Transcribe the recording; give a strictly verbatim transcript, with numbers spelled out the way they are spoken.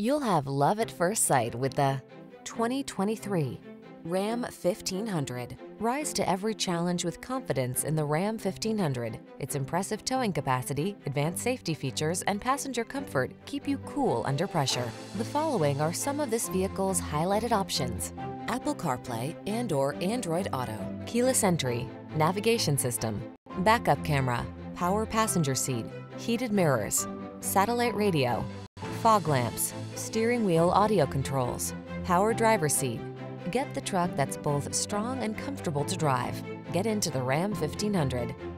You'll have love at first sight with the twenty twenty-three Ram fifteen hundred. Rise to every challenge with confidence in the Ram fifteen hundred. Its impressive towing capacity, advanced safety features, and passenger comfort keep you cool under pressure. The following are some of this vehicle's highlighted options: Apple CarPlay and or Android Auto, keyless entry, navigation system, backup camera, power passenger seat, heated mirrors, satellite radio, fog lamps, steering wheel audio controls, power driver seat. Get the truck that's both strong and comfortable to drive. Get into the Ram fifteen hundred.